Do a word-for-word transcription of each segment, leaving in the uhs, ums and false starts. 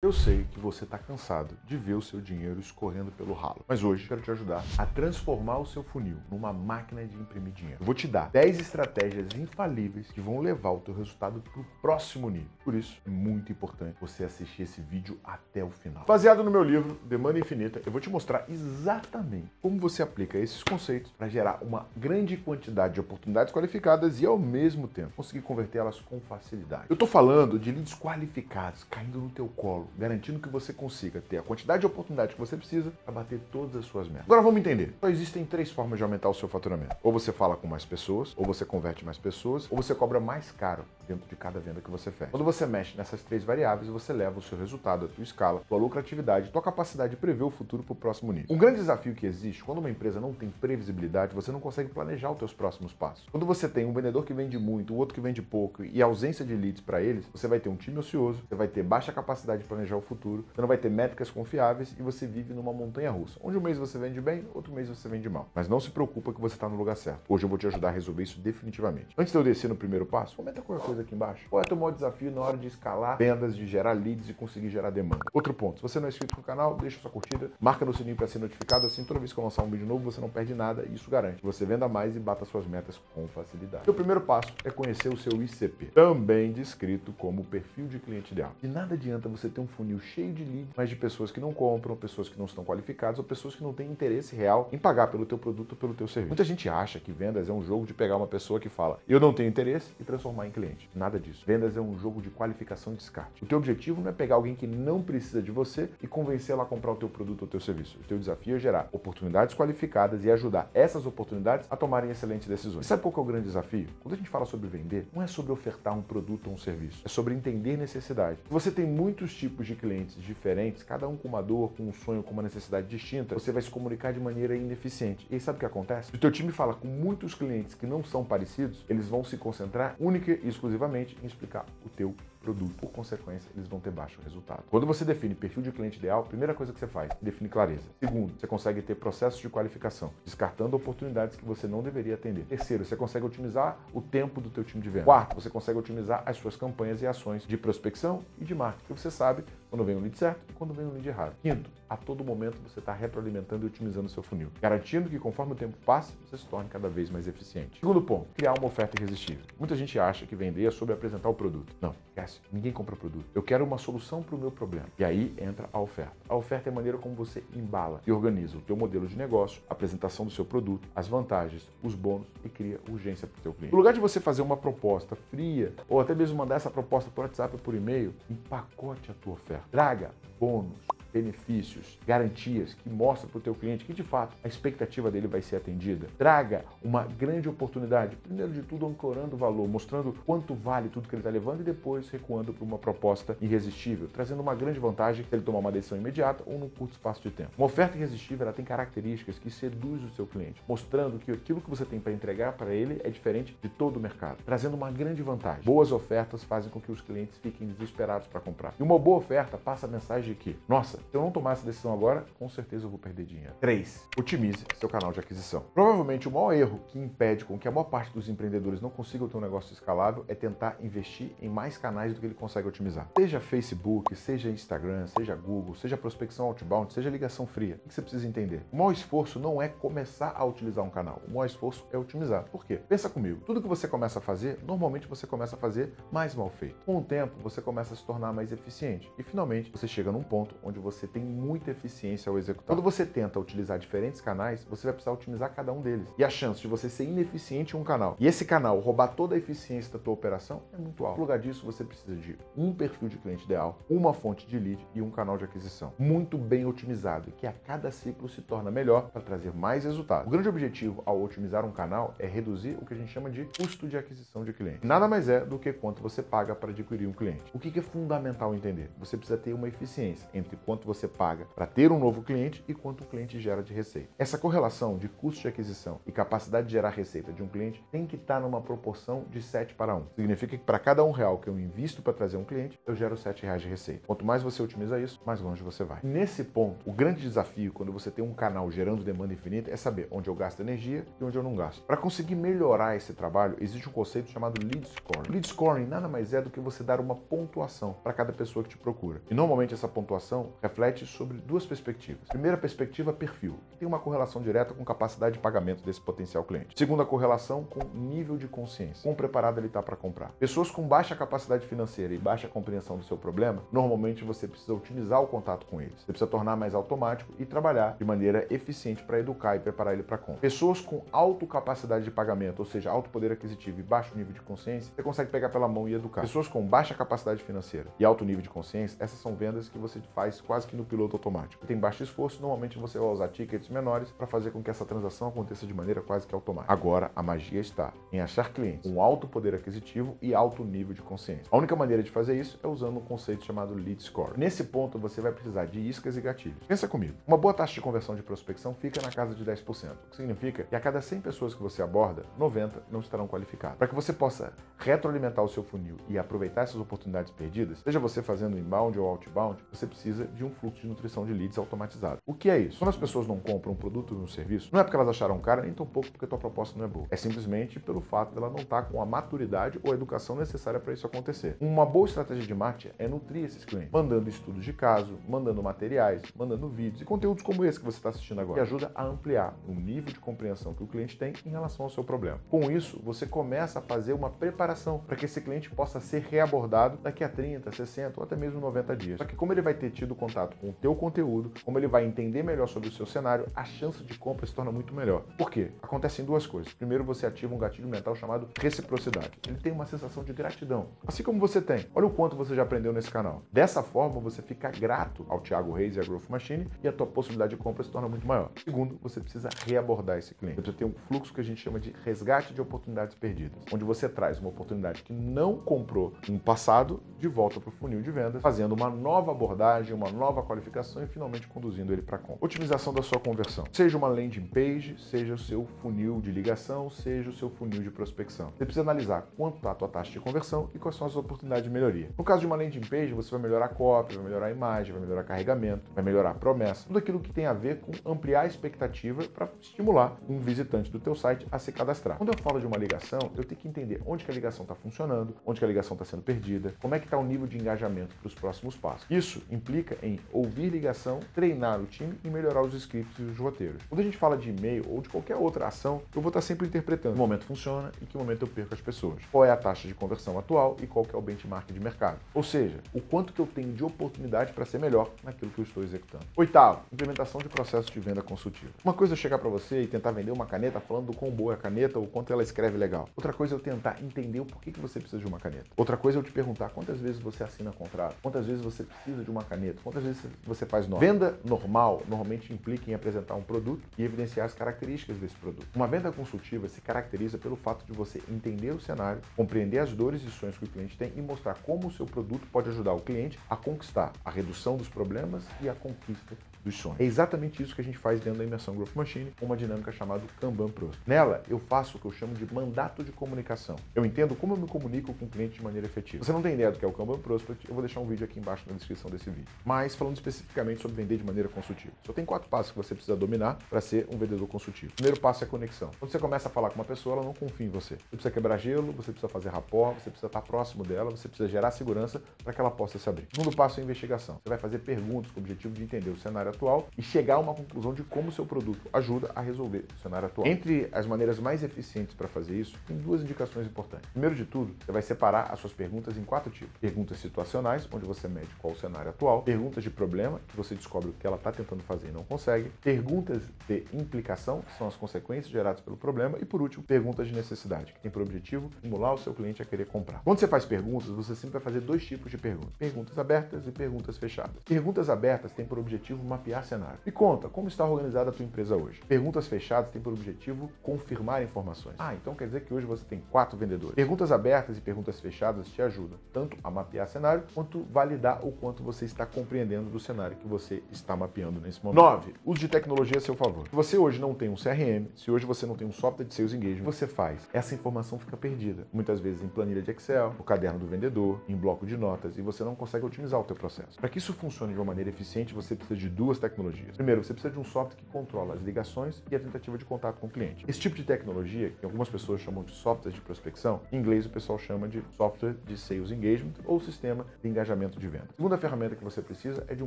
Eu sei que você está cansado de ver o seu dinheiro escorrendo pelo ralo, mas hoje quero te ajudar a transformar o seu funil numa máquina de imprimir dinheiro. Eu vou te dar dez estratégias infalíveis que vão levar o teu resultado para o próximo nível. Por isso, é muito importante você assistir esse vídeo até o final. Baseado no meu livro, Demanda Infinita, eu vou te mostrar exatamente como você aplica esses conceitos para gerar uma grande quantidade de oportunidades qualificadas e, ao mesmo tempo, conseguir convertê-las com facilidade. Eu estou falando de leads qualificados caindo no teu colo, garantindo que você consiga ter a quantidade de oportunidade que você precisa para bater todas as suas metas. Agora vamos entender. Só existem três formas de aumentar o seu faturamento. Ou você fala com mais pessoas, ou você converte mais pessoas, ou você cobra mais caro dentro de cada venda que você faz. Quando você mexe nessas três variáveis, você leva o seu resultado, a tua escala, a tua lucratividade, a tua capacidade de prever o futuro para o próximo nível. Um grande desafio que existe, quando uma empresa não tem previsibilidade, você não consegue planejar os seus próximos passos. Quando você tem um vendedor que vende muito, o outro que vende pouco e a ausência de leads para eles, você vai ter um time ocioso, você vai ter baixa capacidade de planejar o futuro, você não vai ter métricas confiáveis e você vive numa montanha russa, onde um mês você vende bem, outro mês você vende mal. Mas não se preocupa que você está no lugar certo. Hoje eu vou te ajudar a resolver isso definitivamente. Antes de eu descer no primeiro passo, comenta qualquer coisa aqui embaixo. Qual é o teu maior desafio na hora de escalar vendas, de gerar leads e conseguir gerar demanda? Outro ponto, se você não é inscrito no canal, deixa sua curtida, marca no sininho para ser notificado, assim toda vez que eu lançar um vídeo novo você não perde nada e isso garante que você venda mais e bata suas metas com facilidade. O primeiro passo é conhecer o seu I C P, também descrito como perfil de cliente ideal. De nada adianta você ter um funil cheio de leads, mas de pessoas que não compram, pessoas que não estão qualificadas ou pessoas que não têm interesse real em pagar pelo teu produto ou pelo teu serviço. Muita gente acha que vendas é um jogo de pegar uma pessoa que fala eu não tenho interesse e transformar em cliente. Nada disso. Vendas é um jogo de qualificação e descarte. O teu objetivo não é pegar alguém que não precisa de você e convencê-la a comprar o teu produto ou teu serviço. O teu desafio é gerar oportunidades qualificadas e ajudar essas oportunidades a tomarem excelentes decisões. E sabe qual que é o grande desafio? Quando a gente fala sobre vender, não é sobre ofertar um produto ou um serviço, é sobre entender necessidade. Você tem muitos tipos de clientes diferentes, cada um com uma dor, com um sonho, com uma necessidade distinta, você vai se comunicar de maneira ineficiente. E sabe o que acontece? Se o teu time fala com muitos clientes que não são parecidos, eles vão se concentrar única e exclusivamente em explicar o teu produto. Por consequência, eles vão ter baixo resultado. Quando você define perfil de cliente ideal, primeira coisa que você faz, define clareza. Segundo, você consegue ter processos de qualificação, descartando oportunidades que você não deveria atender. Terceiro, você consegue otimizar o tempo do teu time de venda. Quarto, você consegue otimizar as suas campanhas e ações de prospecção e de marketing, que você sabe quando vem um lead certo e quando vem um lead errado. Quinto, a todo momento você está retroalimentando e otimizando o seu funil, garantindo que conforme o tempo passa, você se torne cada vez mais eficiente. Segundo ponto, criar uma oferta irresistível. Muita gente acha que vender é sobre apresentar o produto. Não, esquece, ninguém compra produto. Eu quero uma solução para o meu problema. E aí entra a oferta. A oferta é a maneira como você embala e organiza o teu modelo de negócio, a apresentação do seu produto, as vantagens, os bônus e cria urgência para o teu cliente. No lugar de você fazer uma proposta fria ou até mesmo mandar essa proposta por WhatsApp ou por e-mail, empacote a tua oferta. Traga bônus, benefícios, garantias que mostra para o teu cliente que, de fato, a expectativa dele vai ser atendida. Traga uma grande oportunidade, primeiro de tudo ancorando o valor, mostrando quanto vale tudo que ele está levando e depois recuando para uma proposta irresistível, trazendo uma grande vantagem se ele tomar uma decisão imediata ou num curto espaço de tempo. Uma oferta irresistível ela tem características que seduz o seu cliente, mostrando que aquilo que você tem para entregar para ele é diferente de todo o mercado, trazendo uma grande vantagem. Boas ofertas fazem com que os clientes fiquem desesperados para comprar. E uma boa oferta passa a mensagem de que, nossa, se eu não tomar essa decisão agora, com certeza eu vou perder dinheiro. três. Otimize seu canal de aquisição. Provavelmente o maior erro que impede com que a maior parte dos empreendedores não consiga ter um negócio escalável é tentar investir em mais canais do que ele consegue otimizar. Seja Facebook, seja Instagram, seja Google, seja prospecção outbound, seja ligação fria. O que você precisa entender? O maior esforço não é começar a utilizar um canal. O maior esforço é otimizar. Por quê? Pensa comigo. Tudo que você começa a fazer, normalmente você começa a fazer mais mal feito. Com o tempo, você começa a se tornar mais eficiente. E finalmente, você chega num ponto onde você você tem muita eficiência ao executar. Quando você tenta utilizar diferentes canais, você vai precisar otimizar cada um deles. E a chance de você ser ineficiente em um canal e esse canal roubar toda a eficiência da tua operação é muito alta. No lugar disso, você precisa de um perfil de cliente ideal, uma fonte de lead e um canal de aquisição muito bem otimizado, que a cada ciclo se torna melhor para trazer mais resultados. O grande objetivo ao otimizar um canal é reduzir o que a gente chama de custo de aquisição de cliente. Nada mais é do que quanto você paga para adquirir um cliente. O que é fundamental entender? Você precisa ter uma eficiência entre quanto quanto você paga para ter um novo cliente e quanto o cliente gera de receita. Essa correlação de custo de aquisição e capacidade de gerar receita de um cliente tem que estar numa proporção de sete para um. Significa que para cada um real que eu invisto para trazer um cliente, eu gero sete reais de receita. Quanto mais você otimiza isso, mais longe você vai. Nesse ponto, o grande desafio quando você tem um canal gerando demanda infinita é saber onde eu gasto energia e onde eu não gasto. Para conseguir melhorar esse trabalho, existe um conceito chamado lead scoring. Lead scoring nada mais é do que você dar uma pontuação para cada pessoa que te procura. E normalmente essa pontuação reflete sobre duas perspectivas. Primeira perspectiva, perfil, que tem uma correlação direta com capacidade de pagamento desse potencial cliente. Segunda correlação, com nível de consciência, quão preparado ele está para comprar. Pessoas com baixa capacidade financeira e baixa compreensão do seu problema, normalmente você precisa otimizar o contato com eles. Você precisa tornar mais automático e trabalhar de maneira eficiente para educar e preparar ele para a compra. Pessoas com alta capacidade de pagamento, ou seja, alto poder aquisitivo e baixo nível de consciência, você consegue pegar pela mão e educar. Pessoas com baixa capacidade financeira e alto nível de consciência, essas são vendas que você faz quase que no piloto automático. Tem baixo esforço, normalmente você vai usar tickets menores para fazer com que essa transação aconteça de maneira quase que automática. Agora, a magia está em achar clientes com alto poder aquisitivo e alto nível de consciência. A única maneira de fazer isso é usando um conceito chamado lead score. Nesse ponto, você vai precisar de iscas e gatilhos. Pensa comigo. Uma boa taxa de conversão de prospecção fica na casa de dez por cento, o que significa que a cada cem pessoas que você aborda, noventa não estarão qualificadas. Para que você possa retroalimentar o seu funil e aproveitar essas oportunidades perdidas, seja você fazendo inbound ou outbound, você precisa de um fluxo de nutrição de leads automatizado. O que é isso? Quando as pessoas não compram um produto ou um serviço, não é porque elas acharam cara, nem tampouco porque a tua proposta não é boa. É simplesmente pelo fato dela não estar com a maturidade ou a educação necessária para isso acontecer. Uma boa estratégia de marketing é nutrir esses clientes, mandando estudos de caso, mandando materiais, mandando vídeos e conteúdos como esse que você está assistindo agora, que ajuda a ampliar o nível de compreensão que o cliente tem em relação ao seu problema. Com isso, você começa a fazer uma preparação para que esse cliente possa ser reabordado daqui a trinta, sessenta ou até mesmo noventa dias. Só que como ele vai ter tido contato com o teu conteúdo, como ele vai entender melhor sobre o seu cenário, a chance de compra se torna muito melhor. Por quê? Acontecem duas coisas. Primeiro, você ativa um gatilho mental chamado reciprocidade. Ele tem uma sensação de gratidão, assim como você tem. Olha o quanto você já aprendeu nesse canal. Dessa forma, você fica grato ao Thiago Reis e à Growth Machine e a tua possibilidade de compra se torna muito maior. Segundo, você precisa reabordar esse cliente. Você precisa ter um fluxo que a gente chama de resgate de oportunidades perdidas, onde você traz uma oportunidade que não comprou no passado de volta para o funil de vendas, fazendo uma nova abordagem, uma nova qualificação e finalmente conduzindo ele para compra. Otimização da sua conversão. Seja uma landing page, seja o seu funil de ligação, seja o seu funil de prospecção. Você precisa analisar quanto está a tua taxa de conversão e quais são as oportunidades de melhoria. No caso de uma landing page, você vai melhorar a copy, vai melhorar a imagem, vai melhorar carregamento, vai melhorar a promessa, tudo aquilo que tem a ver com ampliar a expectativa para estimular um visitante do teu site a se cadastrar. Quando eu falo de uma ligação, eu tenho que entender onde que a ligação está funcionando, onde que a ligação está sendo perdida, como é que está o nível de engajamento para os próximos passos. Isso implica em ouvir ligação, treinar o time e melhorar os scripts e os roteiros. Quando a gente fala de e-mail ou de qualquer outra ação, eu vou estar sempre interpretando que momento funciona e que momento eu perco as pessoas, qual é a taxa de conversão atual e qual que é o benchmark de mercado. Ou seja, o quanto que eu tenho de oportunidade para ser melhor naquilo que eu estou executando. Oitavo, implementação de processos de venda consultiva. Uma coisa é eu chegar para você e tentar vender uma caneta falando do quão boa é a caneta ou quanto ela escreve legal. Outra coisa é eu tentar entender o porquê que você precisa de uma caneta. Outra coisa é eu te perguntar quantas vezes você assina contrato, quantas vezes você precisa de uma caneta, quantas vezes você faz nota. Venda normal normalmente implica em apresentar um produto e evidenciar as características desse produto. Uma venda consultiva se caracteriza pelo fato de você entender o cenário, compreender as dores e sonhos que o cliente tem e mostrar como o seu produto pode ajudar o cliente a conquistar a redução dos problemas e a conquista dos sonhos. É exatamente isso que a gente faz dentro da imersão Growth Machine, uma dinâmica chamada Kanban Prospect. Nela, eu faço o que eu chamo de mandato de comunicação. Eu entendo como eu me comunico com o cliente de maneira efetiva. Você não tem ideia do que é o Kanban Prospect, eu vou deixar um vídeo aqui embaixo na descrição desse vídeo. Mas falando especificamente sobre vender de maneira consultiva. Só tem quatro passos que você precisa dominar para ser um vendedor consultivo. O primeiro passo é a conexão. Quando você começa a falar com uma pessoa, ela não confia em você. Você precisa quebrar gelo, você precisa fazer rapport, você precisa estar próximo dela, você precisa gerar segurança para que ela possa se abrir. O segundo passo é a investigação. Você vai fazer perguntas com o objetivo de entender o cenário atual e chegar a uma conclusão de como o seu produto ajuda a resolver o cenário atual. Entre as maneiras mais eficientes para fazer isso, tem duas indicações importantes. Primeiro de tudo, você vai separar as suas perguntas em quatro tipos. Perguntas situacionais, onde você mede qual o cenário atual. Perguntas de problema, que você descobre o que ela está tentando fazer e não consegue. Perguntas de implicação, que são as consequências geradas pelo problema. E por último, perguntas de necessidade, que tem por objetivo estimular o seu cliente a querer comprar. Quando você faz perguntas, você sempre vai fazer dois tipos de perguntas. Perguntas abertas e perguntas fechadas. Perguntas abertas têm por objetivo mapear cenário. Me conta, como está organizada a tua empresa hoje? Perguntas fechadas têm por objetivo confirmar informações. Ah, então quer dizer que hoje você tem quatro vendedores. Perguntas abertas e perguntas fechadas te ajudam tanto a mapear cenário, quanto validar o quanto você está compreendendo dependendo do cenário que você está mapeando nesse momento. nove. Uso de tecnologia a seu favor. Se você hoje não tem um C R M, se hoje você não tem um software de Sales Engagement, você faz. Essa informação fica perdida. Muitas vezes em planilha de Excel, no caderno do vendedor, em bloco de notas, e você não consegue otimizar o teu processo. Para que isso funcione de uma maneira eficiente, você precisa de duas tecnologias. Primeiro, você precisa de um software que controla as ligações e a tentativa de contato com o cliente. Esse tipo de tecnologia, que algumas pessoas chamam de software de prospecção, em inglês o pessoal chama de software de Sales Engagement ou sistema de engajamento de venda. A segunda ferramenta que você precisa é de um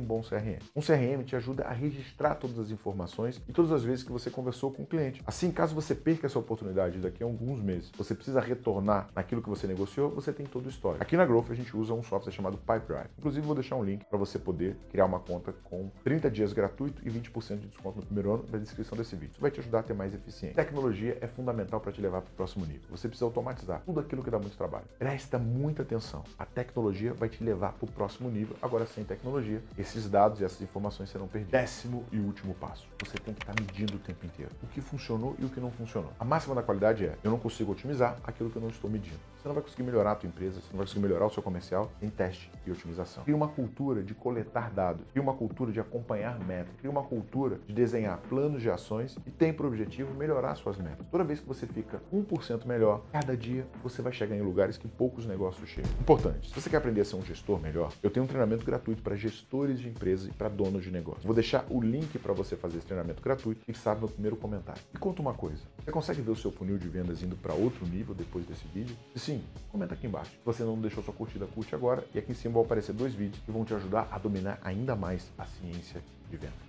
bom C R M. Um C R M te ajuda a registrar todas as informações e todas as vezes que você conversou com o cliente. Assim, caso você perca essa oportunidade daqui a alguns meses, você precisa retornar naquilo que você negociou, você tem todo o histórico. Aqui na Growth a gente usa um software chamado Pipedrive. Inclusive vou deixar um link para você poder criar uma conta com trinta dias gratuito e vinte por cento de desconto no primeiro ano na descrição desse vídeo. Isso vai te ajudar a ter mais eficiência. A tecnologia é fundamental para te levar para o próximo nível. Você precisa automatizar tudo aquilo que dá muito trabalho. Presta muita atenção. A tecnologia vai te levar para o próximo nível. Agora, sem tecnologia, esses dados e essas informações serão perdidos. Décimo e último passo. Você tem que estar medindo o tempo inteiro. O que funcionou e o que não funcionou. A máxima da qualidade é, eu não consigo otimizar aquilo que eu não estou medindo. Você não vai conseguir melhorar a tua empresa, você não vai conseguir melhorar o seu comercial em teste e otimização. Cria uma cultura de coletar dados, cria uma cultura de acompanhar metas, cria uma cultura de desenhar planos de ações e tem por objetivo melhorar suas metas. Toda vez que você fica um por cento melhor, cada dia você vai chegar em lugares que poucos negócios chegam. Importante, se você quer aprender a ser um gestor melhor, eu tenho um treinamento gratuito para gestores de empresas e para donos de negócio. Vou deixar o link para você fazer esse treinamento gratuito e fixado no primeiro comentário. E conta uma coisa, você consegue ver o seu funil de vendas indo para outro nível depois desse vídeo? E sim, comenta aqui embaixo. Se você não deixou sua curtida, curte agora e aqui em cima vão aparecer dois vídeos que vão te ajudar a dominar ainda mais a ciência de vendas.